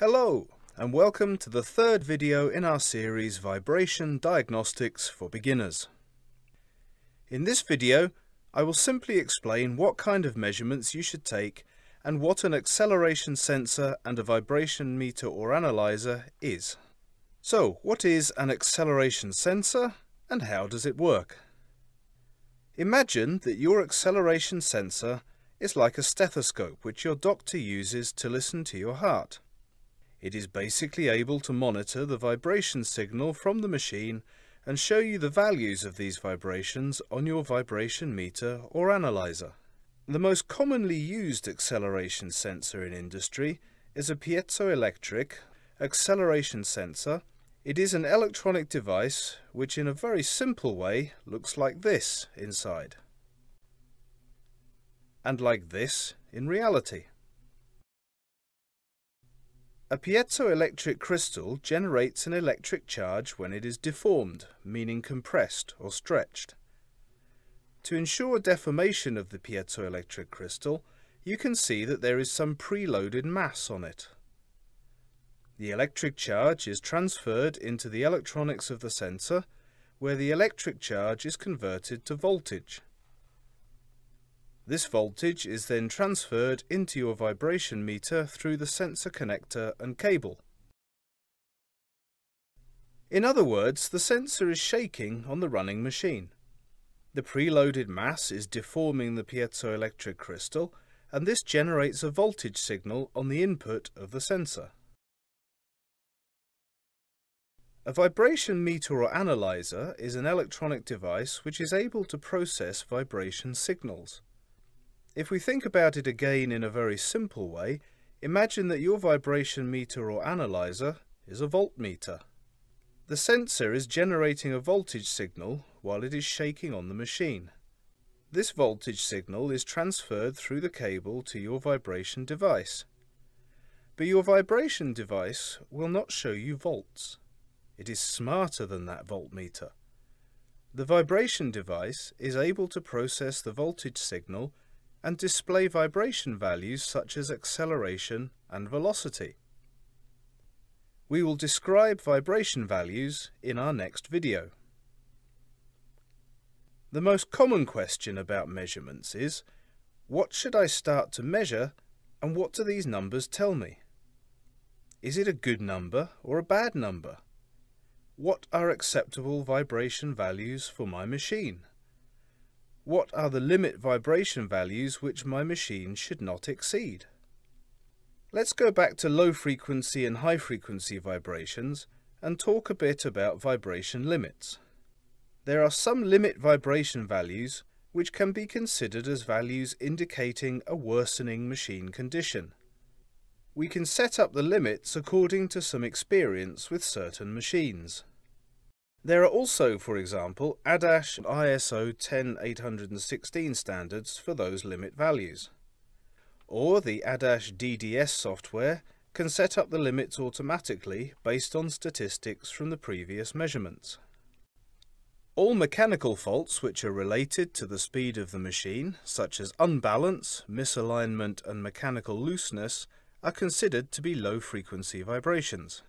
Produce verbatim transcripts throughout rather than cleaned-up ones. Hello and welcome to the third video in our series Vibration Diagnostics for Beginners. In this video I will simply explain what kind of measurements you should take and what an acceleration sensor and a vibration meter or analyzer is. So what is an acceleration sensor and how does it work? Imagine that your acceleration sensor is like a stethoscope which your doctor uses to listen to your heart. It is basically able to monitor the vibration signal from the machine and show you the values of these vibrations on your vibration meter or analyzer. The most commonly used acceleration sensor in industry is a piezoelectric acceleration sensor. It is an electronic device which in a very simple way looks like this inside, and like this in reality. A piezoelectric crystal generates an electric charge when it is deformed, meaning compressed or stretched. To ensure deformation of the piezoelectric crystal, you can see that there is some preloaded mass on it. The electric charge is transferred into the electronics of the sensor, where the electric charge is converted to voltage. This voltage is then transferred into your vibration meter through the sensor connector and cable. In other words, the sensor is shaking on the running machine. The preloaded mass is deforming the piezoelectric crystal, and this generates a voltage signal on the input of the sensor. A vibration meter or analyzer is an electronic device which is able to process vibration signals. If we think about it again in a very simple way, imagine that your vibration meter or analyzer is a voltmeter. The sensor is generating a voltage signal while it is shaking on the machine. This voltage signal is transferred through the cable to your vibration device. But your vibration device will not show you volts. It is smarter than that voltmeter. The vibration device is able to process the voltage signal and display vibration values such as acceleration and velocity. We will describe vibration values in our next video. The most common question about measurements is, what should I start to measure and what do these numbers tell me? Is it a good number or a bad number? What are acceptable vibration values for my machine? What are the limit vibration values which my machine should not exceed? Let's go back to low frequency and high frequency vibrations and talk a bit about vibration limits. There are some limit vibration values which can be considered as values indicating a worsening machine condition. We can set up the limits according to some experience with certain machines. There are also, for example, ADASH and I S O ten eight hundred sixteen standards for those limit values. Or the ADASH D D S software can set up the limits automatically based on statistics from the previous measurements. All mechanical faults which are related to the speed of the machine, such as unbalance, misalignment and mechanical looseness, are considered to be low-frequency vibrations.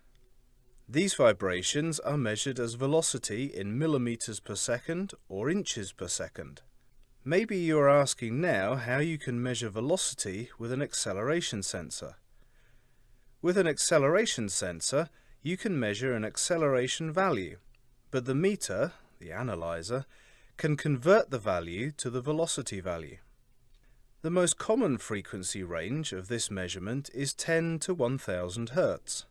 These vibrations are measured as velocity in millimeters per second or inches per second. Maybe you are asking now how you can measure velocity with an acceleration sensor. With an acceleration sensor, you can measure an acceleration value, but the meter, the analyzer, can convert the value to the velocity value. The most common frequency range of this measurement is ten to one thousand hertz.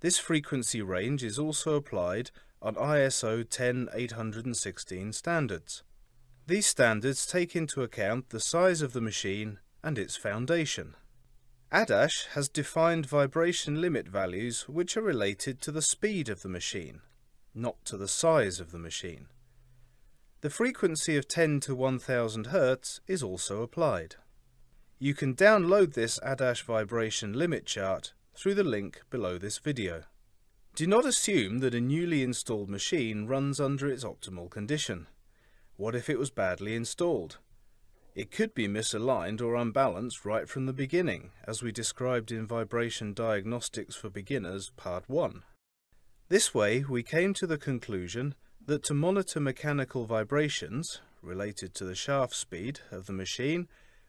This frequency range is also applied on I S O ten eight hundred sixteen standards. These standards take into account the size of the machine and its foundation. ADASH has defined vibration limit values which are related to the speed of the machine, not to the size of the machine. The frequency of ten to one thousand hertz is also applied. You can download this ADASH vibration limit chart through the link below this video. Do not assume that a newly installed machine runs under its optimal condition. What if it was badly installed? It could be misaligned or unbalanced right from the beginning, as we described in Vibration Diagnostics for Beginners Part one. This way, we came to the conclusion that to monitor mechanical vibrations, related to the shaft speed of the machine,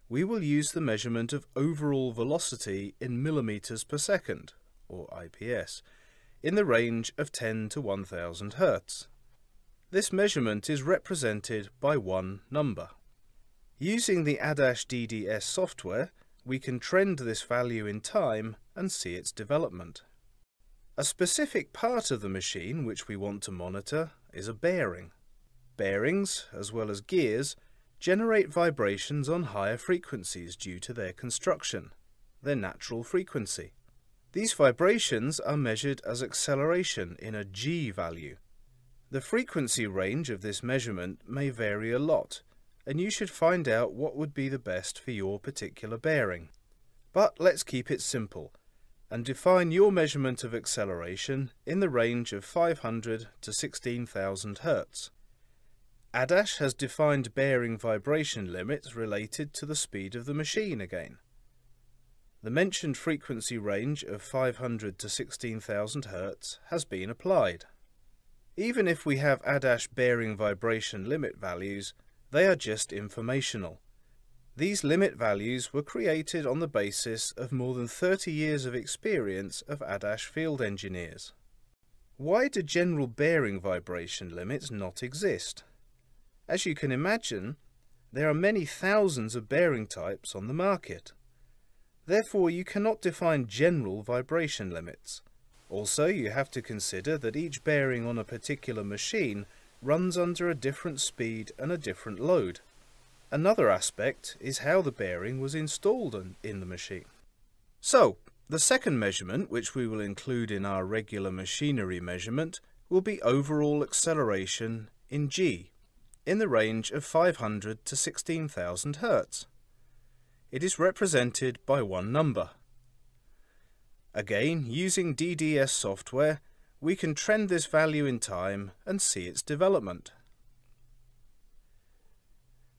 we will use the measurement of overall velocity in millimeters per second, or I P S, in the range of ten to one thousand hertz. This measurement is represented by one number. Using the Adash D D S software, we can trend this value in time and see its development. A specific part of the machine which we want to monitor is a bearing. Bearings, as well as gears, generate vibrations on higher frequencies due to their construction, their natural frequency. These vibrations are measured as acceleration in a G value. The frequency range of this measurement may vary a lot, and you should find out what would be the best for your particular bearing. But let's keep it simple, and define your measurement of acceleration in the range of five hundred to sixteen thousand hertz. Adash has defined bearing vibration limits related to the speed of the machine again. The mentioned frequency range of five hundred to sixteen thousand hertz has been applied. Even if we have Adash bearing vibration limit values, they are just informational. These limit values were created on the basis of more than thirty years of experience of Adash field engineers. Why do general bearing vibration limits not exist? As you can imagine, there are many thousands of bearing types on the market. Therefore, you cannot define general vibration limits. Also, you have to consider that each bearing on a particular machine runs under a different speed and a different load. Another aspect is how the bearing was installed in the machine. So, the second measurement, which we will include in our regular machinery measurement, will be overall acceleration in G, in the range of five hundred to sixteen thousand hertz. It is represented by one number. Again, using D D S software, we can trend this value in time and see its development.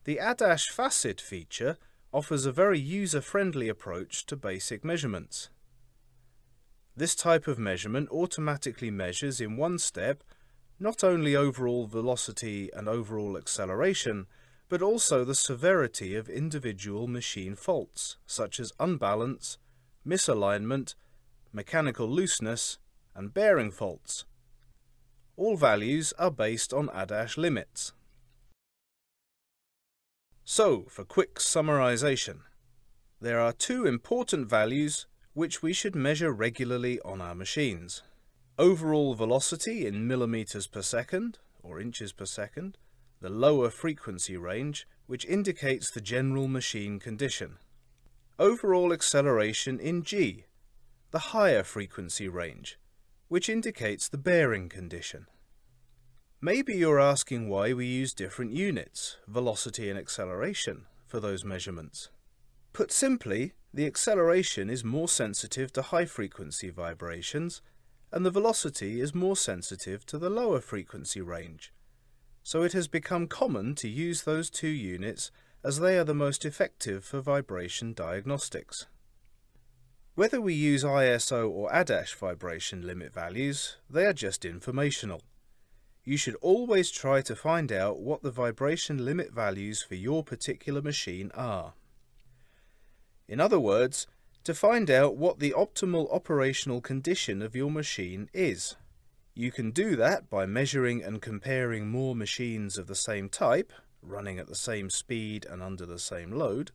The Adash Facet feature offers a very user-friendly approach to basic measurements. This type of measurement automatically measures in one step not only overall velocity and overall acceleration, but also the severity of individual machine faults, such as unbalance, misalignment, mechanical looseness, and bearing faults. All values are based on Adash limits. So, for quick summarization, there are two important values which we should measure regularly on our machines. Overall velocity in millimeters per second, or inches per second, the lower frequency range, which indicates the general machine condition. Overall acceleration in G, the higher frequency range, which indicates the bearing condition. Maybe you're asking why we use different units, velocity and acceleration, for those measurements. Put simply, the acceleration is more sensitive to high frequency vibrations, and the velocity is more sensitive to the lower frequency range. So it has become common to use those two units as they are the most effective for vibration diagnostics. Whether we use I S O or Adash vibration limit values, they are just informational. You should always try to find out what the vibration limit values for your particular machine are. In other words, to find out what the optimal operational condition of your machine is. You can do that by measuring and comparing more machines of the same type, running at the same speed and under the same load,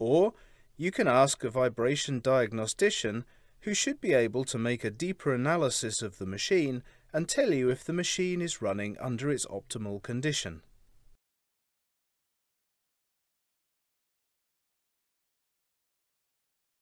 or you can ask a vibration diagnostician who should be able to make a deeper analysis of the machine and tell you if the machine is running under its optimal condition.